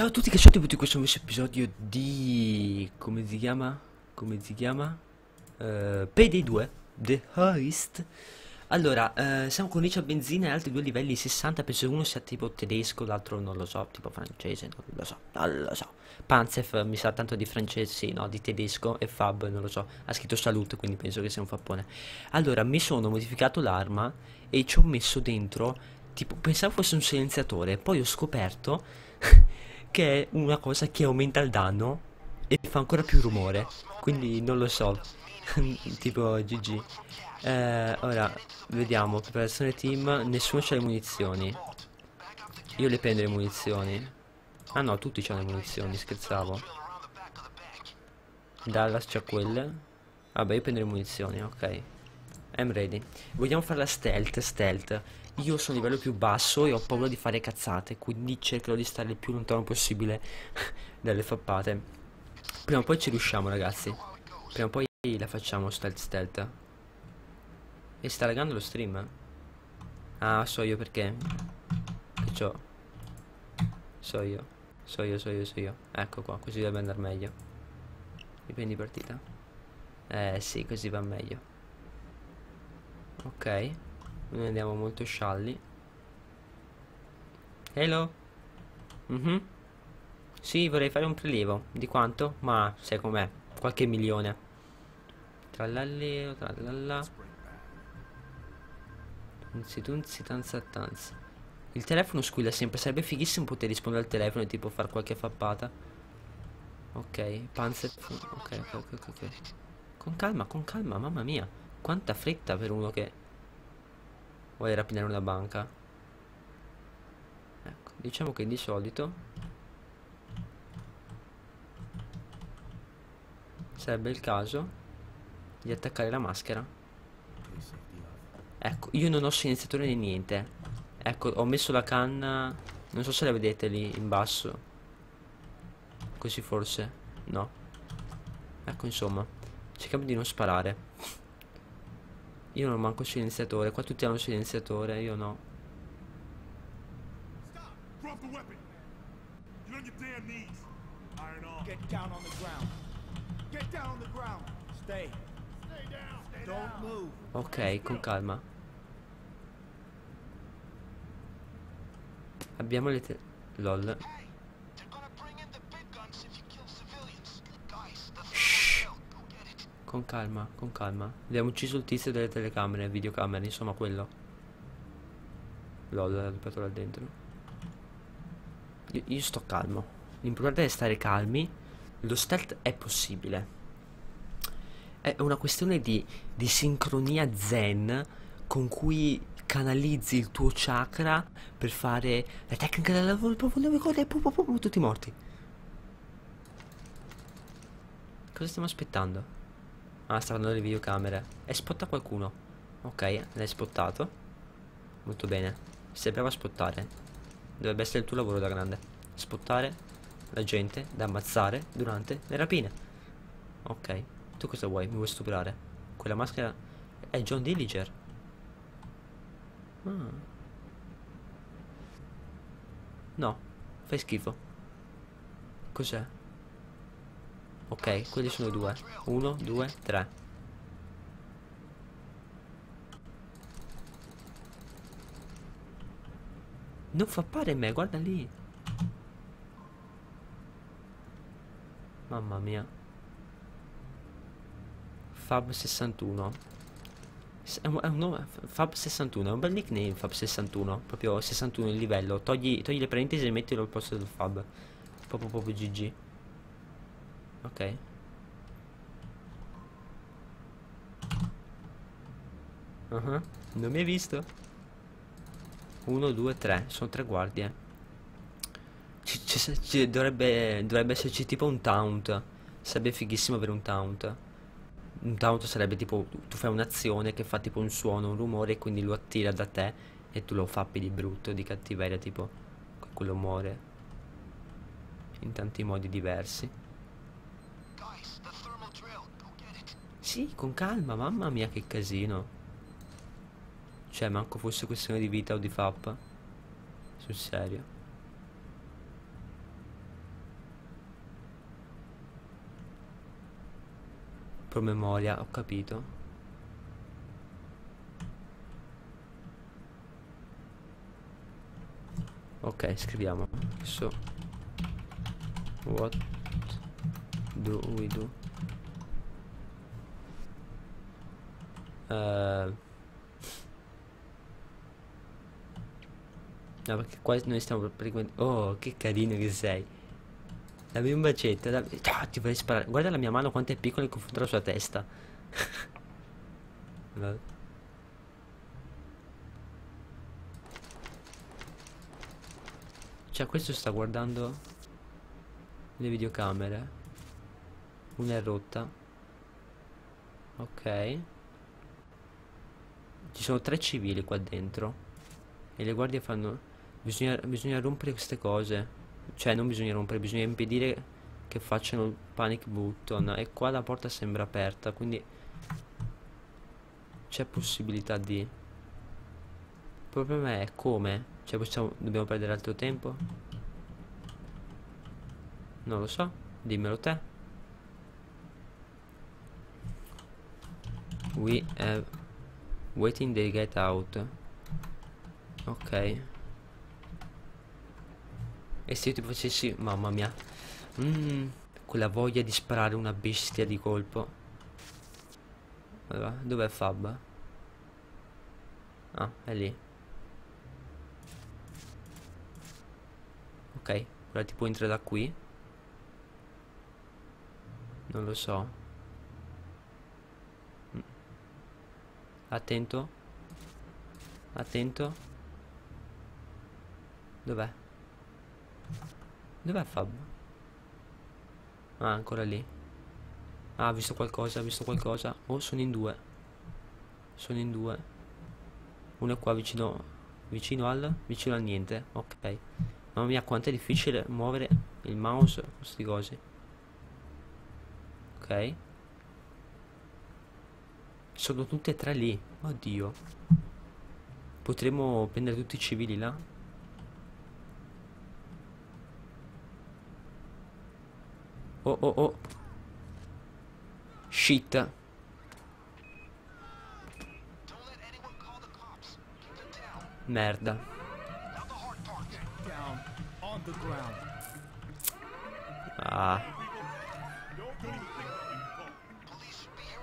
Ciao a tutti, che siete benvenuti in questo nuovo episodio di... Come si chiama? Payday 2, The Heist. Allora, siamo con 10 a benzina e altri due livelli 60, penso uno sia tipo tedesco, l'altro non lo so, tipo francese, non lo so. Panzer mi sa tanto di francese, sì, no, di tedesco, e Fab, non lo so, ha scritto salute, quindi penso che sia un fappone. Allora, mi sono modificato l'arma e ci ho messo dentro, tipo, pensavo fosse un silenziatore, poi ho scoperto... che è una cosa che aumenta il danno e fa ancora più rumore, quindi non lo so. Tipo GG. Ora vediamo, preparazione team, nessuno c'ha le munizioni. Io le prendo le munizioni. Ah no, tutti c'hanno le munizioni, scherzavo. Dallas c'ha quelle. Vabbè, io prendo le munizioni, ok. I'm ready. Vogliamo fare la stealth. Io sono a livello più basso e ho paura di fare cazzate, quindi cercherò di stare il più lontano possibile dalle fappate. Prima o poi ci riusciamo, ragazzi. Prima o poi la facciamo stealth. E sta laggando lo stream. Ah, so io perché. Che c'ho. So io. Ecco qua, così deve andare meglio. Mi prendi partita? Sì, così va meglio. Ok, noi andiamo molto scialli. Hello. Sì, vorrei fare un prelievo. Di quanto? Ma sai com'è? Qualche milione. Trallalleo, trallalla. Tunzi, tanza. Il telefono squilla sempre. Sarebbe fighissimo poter rispondere al telefono e tipo far qualche fappata. Ok, Panzer. Ok. Con calma, mamma mia. Quanta fretta per uno che vuole rapinare una banca. Ecco, diciamo che di solito sarebbe il caso di attaccare la maschera. Ecco, io non ho silenziatore né niente. Ecco, ho messo la canna. Non so se la vedete lì in basso. Così forse. No. Ecco, insomma, cerchiamo di non sparare. Io non ho manco silenziatore, qua tutti hanno silenziatore, io no. Ok, con calma. Abbiamo le LOL. Con calma. Abbiamo ucciso il tizio delle telecamere, videocamere, insomma quello. LOL, l'ha rubato là dentro. Io sto calmo. L'importante è stare calmi. Lo stealth è possibile. È una questione di sincronia zen con cui canalizzi il tuo chakra per fare la tecnica del lavoro. Tutti morti. Cosa stiamo aspettando? Ah, sta andando le videocamere. È spotta qualcuno. Ok, l'hai spottato. Molto bene. Sei bravo a spottare. Dovrebbe essere il tuo lavoro da grande. Spottare la gente da ammazzare durante le rapine. Ok. Tu cosa vuoi? Mi vuoi stuprare? Quella maschera è John Dilliger. Ah. No. Fai schifo. Cos'è? Ok, quelli sono due. 1, 2, 3. Non fa pare me, guarda lì. Mamma mia. Fab 61. Fab 61, è un bel nickname Fab 61. Proprio 61 il livello. Togli le parentesi e mettilo al posto del Fab. Proprio GG. Ok. Non mi hai visto. 1, 2, 3. Sono tre guardie. Dovrebbe esserci tipo un taunt. Sarebbe fighissimo avere un taunt. Un taunt sarebbe tipo tu fai un'azione che fa tipo un suono, un rumore, e quindi lo attira da te e tu lo fappi di brutto, di cattiveria, tipo quello muore in tanti modi diversi. Sì, con calma, mamma mia che casino. Cioè, manco fosse questione di vita o di fappa. Sul serio. promemoria, ho capito. Ok, scriviamo. So what do we do? No, perché qua noi stiamo praticamente... Oh, che carino che sei. Dammi un bacetto, dammi... Oh, ti vorrei sparare. Guarda la mia mano quanto è piccola in confronto alla sua testa. Cioè, questo sta guardando le videocamere. Una è rotta. Ok. Ci sono 3 civili qua dentro. E le guardie fanno... Bisogna rompere queste cose. Cioè, non bisogna rompere, bisogna impedire che facciano il panic button. E qua la porta sembra aperta, quindi... C'è possibilità di... Il problema è come... Cioè dobbiamo perdere altro tempo? Non lo so, dimmelo te. We have waiting they get out. Ok. E se io ti facessi... Mamma mia. Quella voglia di sparare una bestia di colpo. Allora, dov'è Fab? Ah, è lì. Ok, ora ti può entrare da qui. Non lo so. Attento. Attento. Dov'è? Dov'è Fab? Ah, ancora lì. Ah, ha visto qualcosa, ha visto qualcosa. Oh, sono in 2. Sono in 2. Uno è qua vicino. Vicino al niente. Ok. Mamma mia, quanto è difficile muovere il mouse, questi cosi. Ok. Sono tutte e 3 lì. Oddio. Potremmo prendere tutti i civili là. Oh oh oh. Shit. Merda. Ah.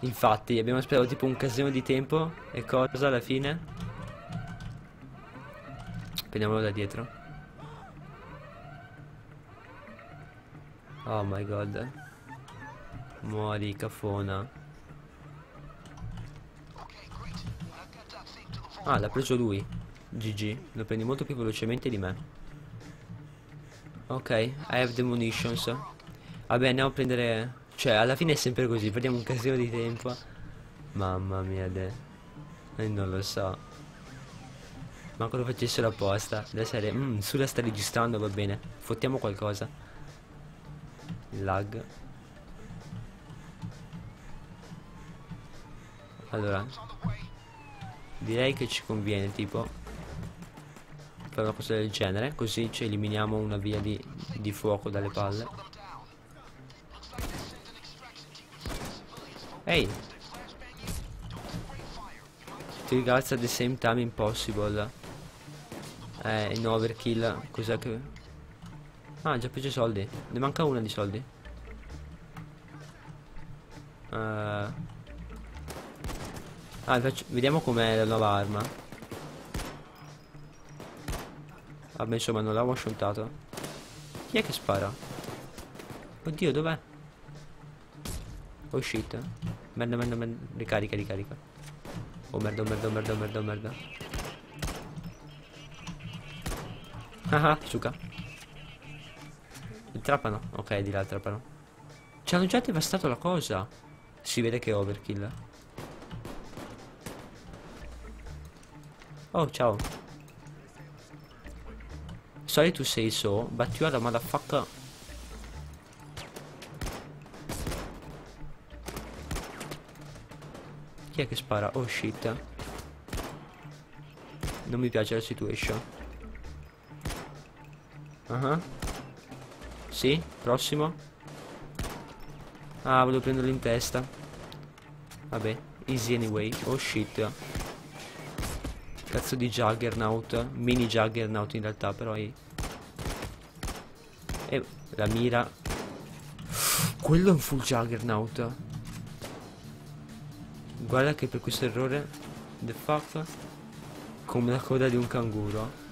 Infatti abbiamo aspettato tipo un casino di tempo. E cosa alla fine? Prendiamolo da dietro. Oh my god. Muori cafona. Ah, l'ha preso lui. GG. Lo prendi molto più velocemente di me. Ok, I have the munitions. Vabbè, andiamo a prendere... Cioè, alla fine è sempre così, perdiamo un casino di tempo. Mamma mia, de... non lo so. Manco lo facessero apposta. Da serie... Sulla sta registrando, va bene. Fottiamo qualcosa. Lag. Allora. Direi che ci conviene, tipo... una cosa del genere, così ci eliminiamo una via di fuoco dalle palle. Ehi, ti guarda at the same time impossible. In overkill cos'è che... Ah, già più soldi, ne manca una di soldi. Vediamo com'è la nuova arma. Vabbè, insomma, non l'avevo asciuttato. Chi è che spara? Oddio, dov'è? Oh shit. Merda, merda, merda. Ricarica, ricarica. Oh merda, merda, merda, merda, merda. Ah, suca. Il trapano. Ok, di là il trapano. Ci hanno già devastato la cosa. Si vede che è overkill. Oh, ciao. Sorry to say so, but you are a motherfucker. Chi è che spara? Oh shit. Non mi piace la situation. Sì, prossimo. Ah, volevo prenderlo in testa. Vabbè, easy anyway. Oh shit. Cazzo di juggernaut. Mini juggernaut in realtà, però è... E la mira. Quello è un full juggernaut. Guarda che per questo errore. The fuck. Come la coda di un canguro.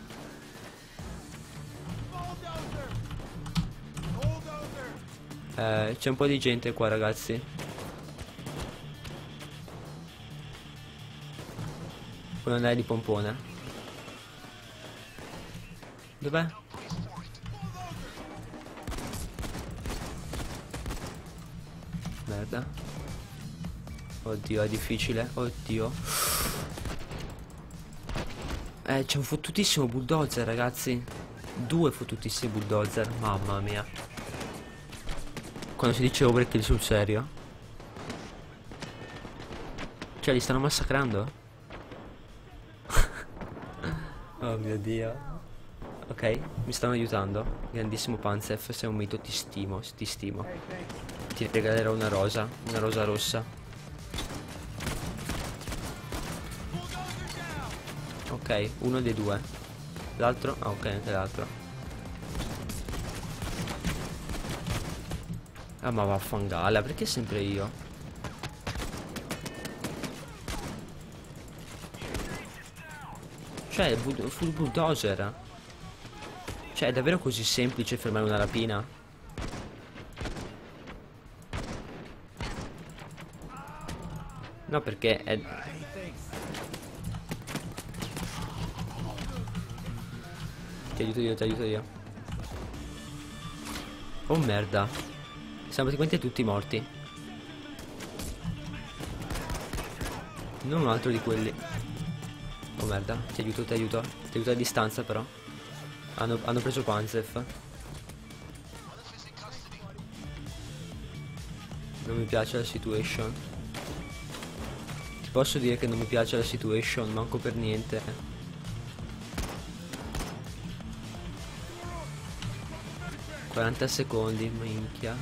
C'è un po' di gente qua, ragazzi. Puoi andare di pompone. Dov'è? Merda. Oddio, è difficile. Oddio. C'è un fottutissimo bulldozer, ragazzi. Due fottutissimi bulldozer. Mamma mia. Quando si dice overkill sul serio. Cioè li stanno massacrando. Oh mio dio. Ok, mi stanno aiutando. Grandissimo Panzer, sei un mito, ti stimo, ti stimo. Ti regalerò una rosa rossa. Ok, uno dei due. L'altro? Ah ok, anche l'altro. Ah ma vaffangala, perché sempre io? Cioè, full bulldozer. Cioè, è davvero così semplice fermare una rapina? No, perché è... Ti aiuto io, ti aiuto io. Oh merda. Siamo praticamente tutti morti. Non un altro di quelli. Oh merda, ti aiuto, ti aiuto. Ti aiuto a distanza però. Hanno preso Panzef. Non mi piace la situation. Ti posso dire che non mi piace la situation, manco per niente. ...40 secondi, minchia.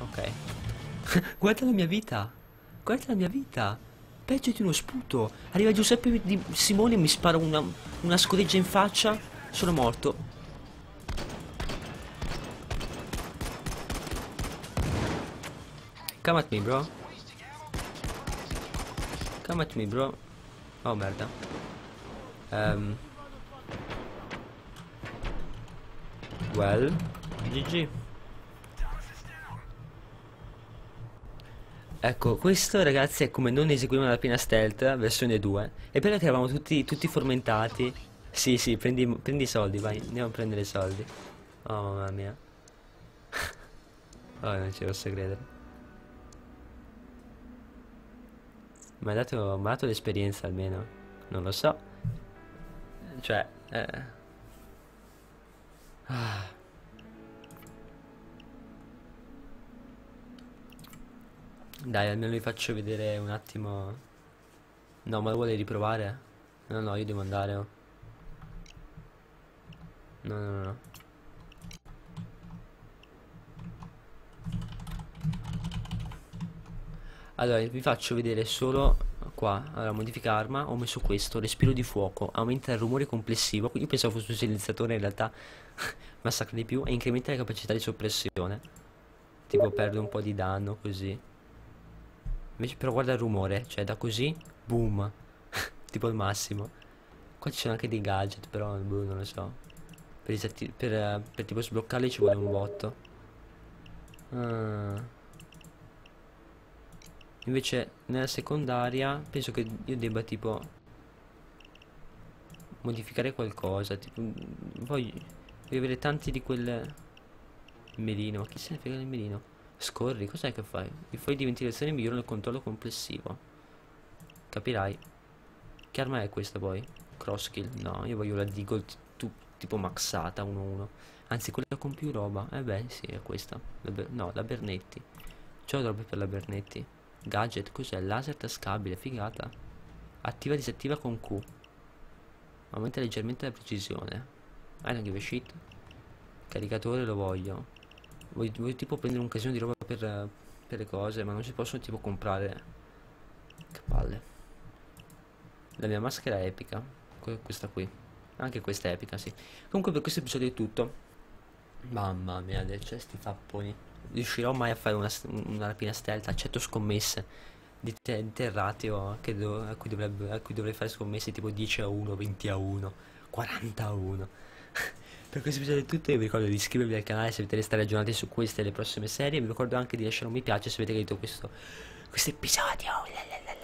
Ok. Guarda la mia vita. Guarda la mia vita. Peggio di uno sputo. Arriva Giuseppe di Simone e mi spara una scoreggia in faccia. Sono morto. Come at me bro. Come at me bro. Oh merda. Well, GG. Ecco, questo ragazzi è come non eseguire una rapina stealth versione 2. E però che eravamo tutti fomentati. Sì, sì, prendi i soldi, vai, andiamo a prendere i soldi. Oh mamma mia. Oh, non ci posso credere. Mi ha dato l'esperienza almeno. Non lo so. Cioè, Ah. Dai, almeno vi faccio vedere un attimo. No, ma lo vuole riprovare? No, no, io devo andare. Oh. No, no, no. Allora, vi faccio vedere solo qua. Allora, modifica arma. Ho messo questo, respiro di fuoco. Aumenta il rumore complessivo. Quindi pensavo fosse un silenziatore, in realtà massacra di più. E incrementa la capacità di soppressione. Tipo, perdo un po' di danno così. Invece però guarda il rumore, cioè da così, boom, tipo il massimo. Qua ci sono anche dei gadget però, non lo so. Per tipo sbloccarli ci vuole un botto. Invece nella secondaria penso che io debba tipo modificare qualcosa, tipo voglio avere tanti di quel melino, ma chi se ne frega del melino? Scorri, cos'è che fai? I fogli di ventilazione migliorano il controllo complessivo. Capirai. Che arma è questa poi? Crosskill? No, io voglio la Deagle tipo maxata 1-1. Anzi, quella con più roba. Eh beh, sì, è questa. No, la Bernetti. C'ho roba per la Bernetti. Gadget, cos'è? Laser tascabile, figata. Attiva e disattiva con Q. Aumenta leggermente la precisione. I don't give a shit. Caricatore lo voglio. Voglio tipo prendere un casino di roba per delle cose, ma non si possono tipo comprare. Che palle. La mia maschera è epica, questa qui. Anche questa è epica, sì. Comunque per questo episodio è tutto. Mamma mia, del cesti fapponi. Riuscirò mai a fare una rapina stealth? Accetto scommesse di Terratio a cui dovrei fare scommesse tipo 10-1, 20-1, 40-1. Per questo episodio è tutto. Io vi ricordo di iscrivervi al canale se volete restare aggiornati su queste e le prossime serie. Vi ricordo anche di lasciare un mi piace se avete gradito questo episodio.